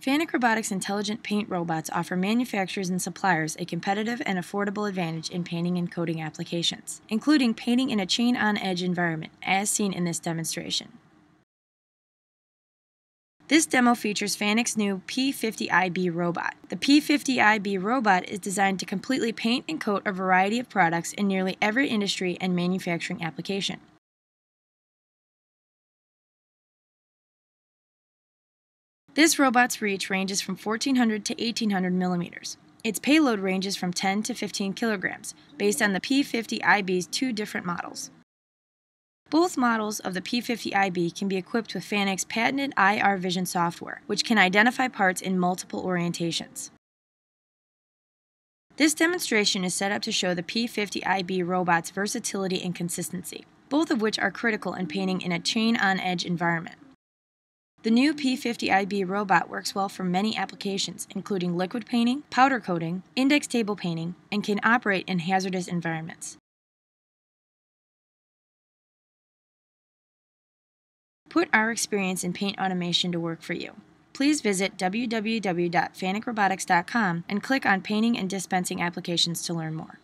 Fanuc Robotics' intelligent paint robots offer manufacturers and suppliers a competitive and affordable advantage in painting and coating applications, including painting in a chain-on-edge environment, as seen in this demonstration. This demo features Fanuc's new P-50iB robot. The P-50iB robot is designed to completely paint and coat a variety of products in nearly every industry and manufacturing application. This robot's reach ranges from 1,400 to 1,800 millimeters. Its payload ranges from 10 to 15 kilograms, based on the P-50iB's two different models. Both models of the P-50iB can be equipped with Fanuc's patented IR Vision software, which can identify parts in multiple orientations. This demonstration is set up to show the P-50iB robot's versatility and consistency, both of which are critical in painting in a chain-on-edge environment. The new P-50iB robot works well for many applications, including liquid painting, powder coating, index table painting, and can operate in hazardous environments. Put our experience in paint automation to work for you. Please visit www.fanucrobotics.com and click on Painting and Dispensing Applications to learn more.